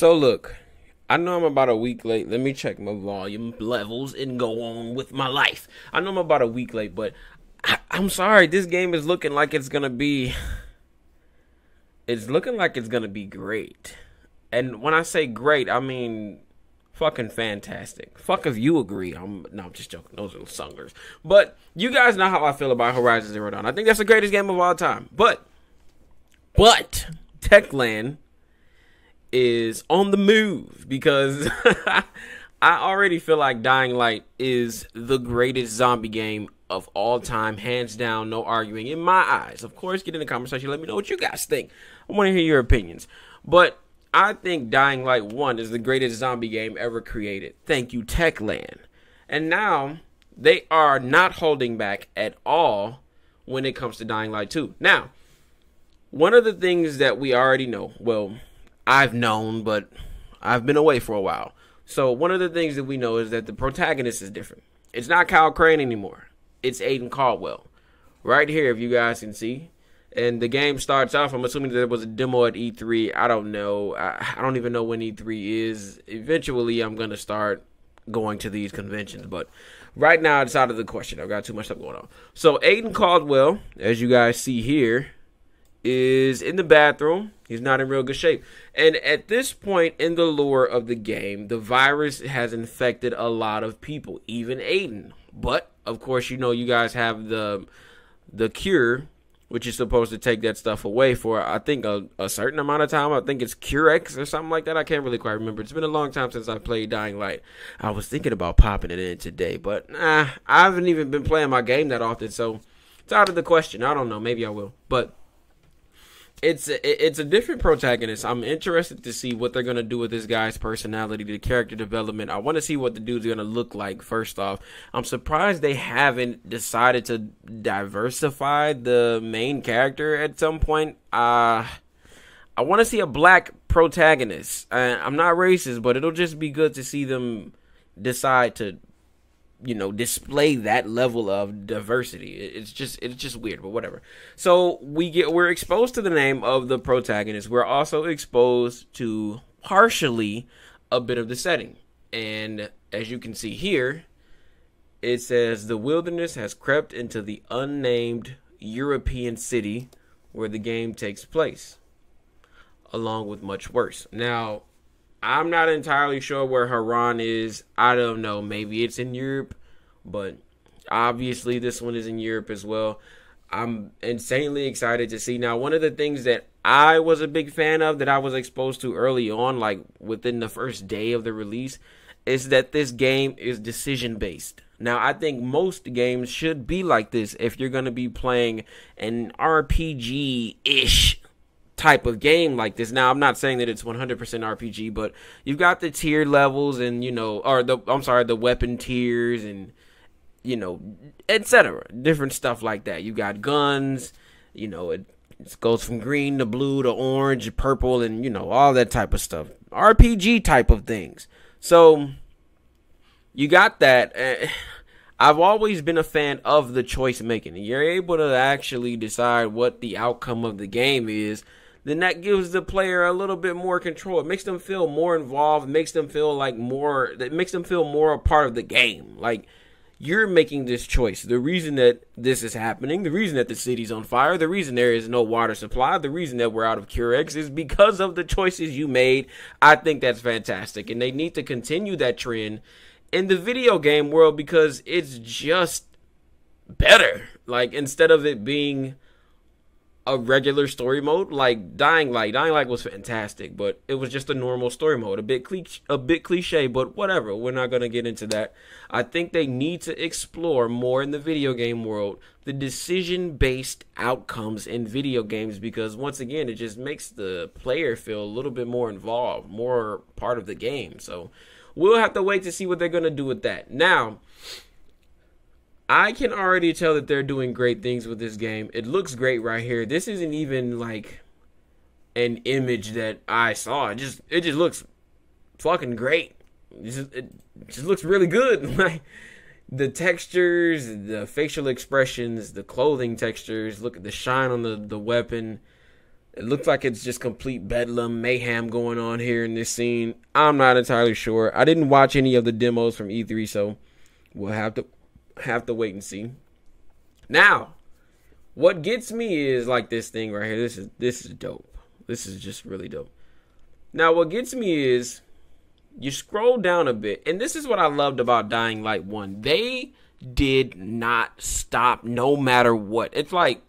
So look, I know I'm about a week late. Let me check my volume levels and go on with my life. I know I'm about a week late, but I'm sorry. This game is looking like it's going to be... It's looking like it's going to be great. And when I say great, I mean fucking fantastic. Fuck if you agree. I'm just joking. Those are sungers. But you guys know how I feel about Horizon Zero Dawn. I think that's the greatest game of all time. But Techland is on the move because I already feel like Dying Light is the greatest zombie game of all time, hands down, no arguing in my eyes. Of course, get in the conversation, let me know what you guys think. I want to hear your opinions, but I think Dying Light 1 is the greatest zombie game ever created. Thank you, Techland. And now they are not holding back at all when it comes to Dying Light 2. Now, one of the things that we already know, well, I've known, but I've been away for a while. So one of the things that we know is that the protagonist is different. It's not Kyle Crane anymore. It's Aiden Caldwell. Right here, if you guys can see. And the game starts off, I'm assuming there was a demo at E3. I don't know. I don't even know when E3 is. Eventually, I'm going to start going to these conventions. But right now, it's out of the question. I've got too much stuff going on. So Aiden Caldwell, as you guys see here, is in the bathroom. He's not in real good shape. And at this point in the lore of the game, the virus has infected a lot of people, even Aiden. But, of course, you know you guys have the cure, which is supposed to take that stuff away for, I think, a certain amount of time. I think it's Curex or something like that. I can't really quite remember. It's been a long time since I played Dying Light. I was thinking about popping it in today, but nah, I haven't even been playing my game that often, so it's out of the question. I don't know. Maybe I will, but... It's a different protagonist. I'm interested to see what they're going to do with this guy's personality, the character development. I want to see what the dude's going to look like, first off. I'm surprised they haven't decided to diversify the main character at some point. I want to see a black protagonist. I'm not racist, but it'll just be good to see them decide to, you know, display that level of diversity. It's just weird, but whatever. So we're exposed to the name of the protagonist. We're also exposed to partially a bit of the setting. And as you can see here, it says the wilderness has crept into the unnamed European city where the game takes place, along with much worse. Now, I'm not entirely sure where Haran is. I don't know. Maybe it's in Europe, but obviously this one is in Europe as well. I'm insanely excited to see. Now, one of the things that I was a big fan of that I was exposed to early on, like within the first day of the release, is that this game is decision-based. Now, I think most games should be like this if you're going to be playing an RPG-ish type of game like this. Now, I'm not saying that it's 100% RPG, but you've got the tier levels and, you know, or the weapon tiers and, you know, etc. Different stuff like that. You got guns, you know, it goes from green to blue to orange to purple and, you know, all that type of stuff. RPG type of things. So, you got that. I've always been a fan of the choice making. You're able to actually decide what the outcome of the game is. Then that gives the player a little bit more control. It makes them feel more involved, makes them feel more a part of the game. Like, you're making this choice. The reason that this is happening, the reason that the city's on fire, the reason there is no water supply, the reason that we're out of Curex is because of the choices you made. I think that's fantastic. And they need to continue that trend in the video game world because it's just better. Like, instead of it being a regular story mode like Dying Light was fantastic, but it was just a normal story mode, a bit cliche, but whatever, we're not going to get into that. I think they need to explore more in the video game world the decision-based outcomes in video games, because once again, it just makes the player feel a little bit more involved, more part of the game. So we'll have to wait to see what they're going to do with that. Now, I can already tell that they're doing great things with this game. It looks great right here. This isn't even like an image that I saw. It just looks fucking great. It just looks really good. Like, the textures, the facial expressions, the clothing textures, look at the shine on the weapon. It looks like it's just complete bedlam, mayhem going on here in this scene. I'm not entirely sure. I didn't watch any of the demos from E3, so we'll have to wait and see. Now, what gets me is like this thing right here. This is dope. This is just really dope. Now, what gets me is you scroll down a bit, and this is what I loved about Dying Light 1. They did not stop no matter what. It's like,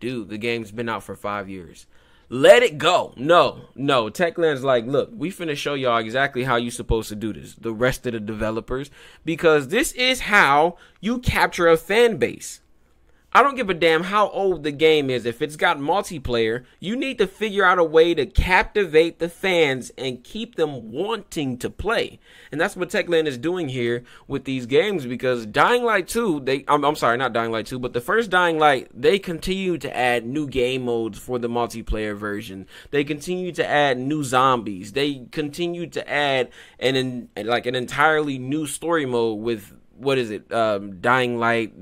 dude, the game's been out for 5 years. Let it go. No. Techland's like, look, we finna show y'all exactly how you supposed to do this. The rest of the developers. Because this is how you capture a fan base. I don't give a damn how old the game is. If it's got multiplayer, you need to figure out a way to captivate the fans and keep them wanting to play. And that's what Techland is doing here with these games, because Dying Light 2, I'm sorry, not Dying Light 2, but the first Dying Light, they continue to add new game modes for the multiplayer version. They continue to add new zombies. They continue to add an entirely new story mode with, what is it, Dying Light...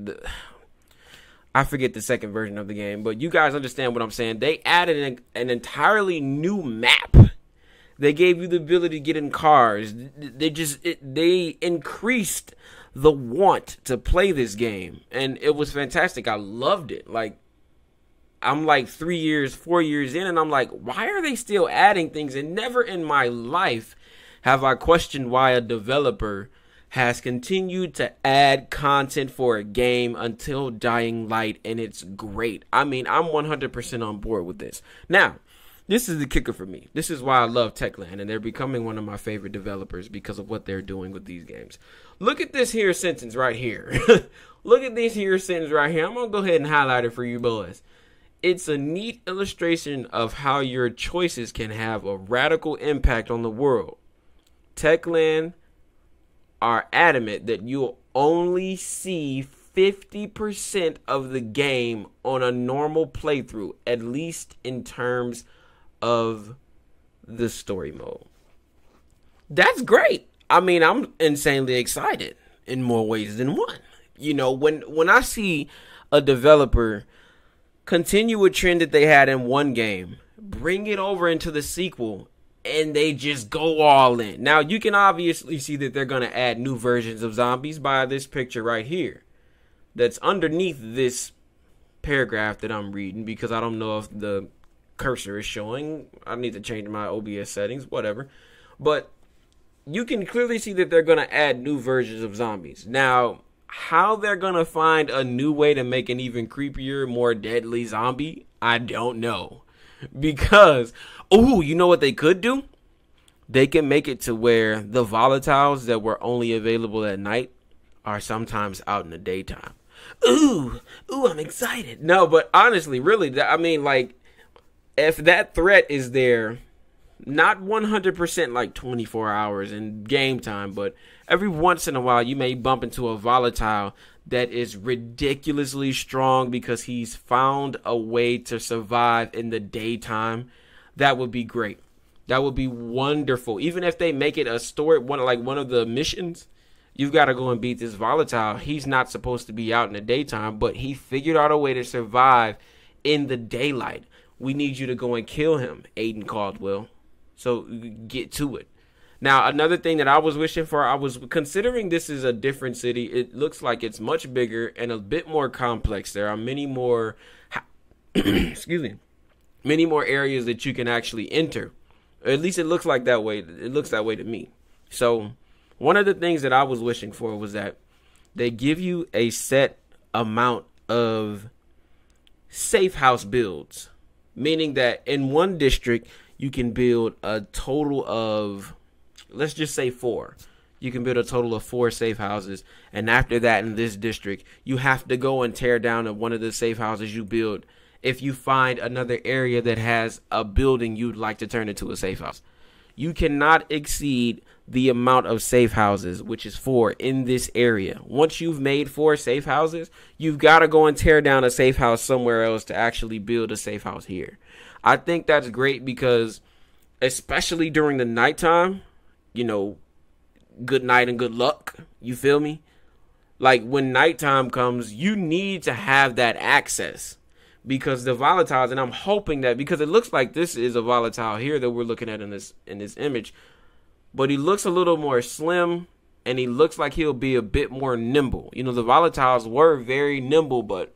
I forget the second version of the game, but you guys understand what I'm saying. They added an entirely new map. They gave you the ability to get in cars. They increased the want to play this game, and it was fantastic. I loved it. Like, I'm like 4 years in, and I'm like, why are they still adding things? And never in my life have I questioned why a developer has continued to add content for a game until Dying Light, and it's great. I mean, I'm 100% on board with this. Now, this is the kicker for me. This is why I love Techland, and they're becoming one of my favorite developers because of what they're doing with these games. Look at this here sentence right here. Look at this here sentence right here. I'm going to go ahead and highlight it for you boys. It's a neat illustration of how your choices can have a radical impact on the world. Techland are adamant that you'll only see 50% of the game on a normal playthrough, at least in terms of the story mode. That's great. I mean, I'm insanely excited in more ways than one. You know, when I see a developer continue a trend that they had in one game, bring it over into the sequel, and they just go all in. Now, you can obviously see that they're going to add new versions of zombies by this picture right here. That's underneath this paragraph that I'm reading, because I don't know if the cursor is showing. I need to change my OBS settings, whatever. But you can clearly see that they're going to add new versions of zombies. Now, how they're going to find a new way to make an even creepier, more deadly zombie, I don't know. Because, you know what they could do? They can make it to where the volatiles that were only available at night are sometimes out in the daytime. Ooh, I'm excited. No, but honestly, really, I mean, like, if that threat is there, not 100% like 24 hours in game time, but every once in a while you may bump into a volatile that is ridiculously strong because he's found a way to survive in the daytime. That would be great. That would be wonderful. Even if they make it a story, one of the missions, you've got to go and beat this volatile. He's not supposed to be out in the daytime, but he figured out a way to survive in the daylight. We need you to go and kill him, Aiden Caldwell. So get to it. Now, another thing that I was wishing for, I was considering this is a different city. It looks like it's much bigger and a bit more complex. There are many more, many more areas that you can actually enter. At least it looks like that way. It looks that way to me. So one of the things that I was wishing for was that they give you a set amount of safe house builds, meaning that in one district you can build a total of, let's just say 4. You can build a total of 4 safe houses. And after that, in this district, you have to go and tear down one of the safe houses you build if you find another area that has a building you'd like to turn into a safe house. You cannot exceed the amount of safe houses, which is 4, in this area. Once you've made 4 safe houses, you've got to go and tear down a safe house somewhere else to actually build a safe house here. I think that's great because, especially during the nighttime, you know, good night and good luck. You feel me? Like, when nighttime comes, you need to have that access, because the volatiles, and I'm hoping that, because it looks like this is a volatile here that we're looking at in this image, but he looks a little more slim and he looks like he'll be a bit more nimble. You know, the volatiles were very nimble, but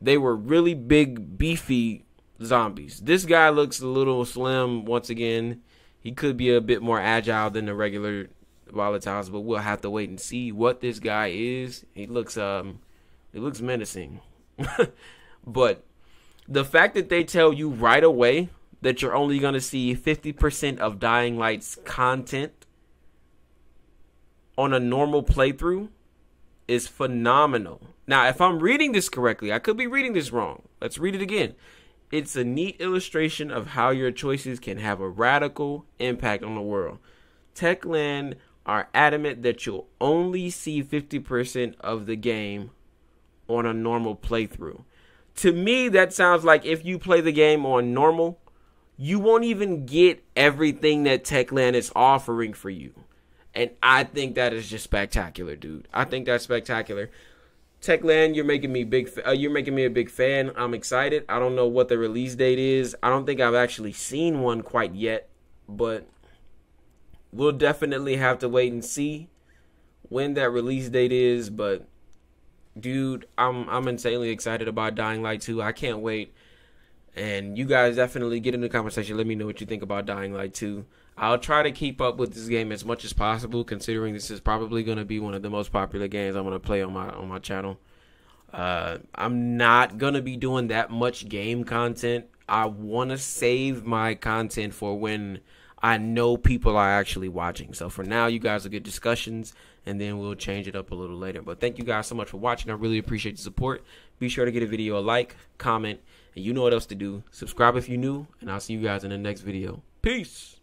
they were really big, beefy zombies. This guy looks a little slim. Once again, he could be a bit more agile than the regular volatiles, but we'll have to wait and see what this guy is. He looks menacing. But the fact that they tell you right away that you're only going to see 50% of Dying Light's content on a normal playthrough is phenomenal. Now, if I'm reading this correctly, I could be reading this wrong. Let's read it again. It's a neat illustration of how your choices can have a radical impact on the world. Techland are adamant that you'll only see 50% of the game on a normal playthrough. To me, that sounds like if you play the game on normal, you won't even get everything that Techland is offering for you. And I think that is just spectacular, dude. I think that's spectacular. Techland, you're making me a big fan. I'm excited. I don't know what the release date is. I don't think I've actually seen one quite yet, but we'll definitely have to wait and see when that release date is. But dude, I'm insanely excited about Dying Light 2. I can't wait. And you guys definitely get in the comment section. Let me know what you think about Dying Light 2. I'll try to keep up with this game as much as possible, considering this is probably going to be one of the most popular games I'm going to play on my channel. I'm not going to be doing that much game content. I want to save my content for when I know people are actually watching. So for now, you guys will get discussions, and then we'll change it up a little later. But thank you guys so much for watching. I really appreciate the support. Be sure to give the video a like, comment, and you know what else to do. Subscribe if you're new, and I'll see you guys in the next video. Peace.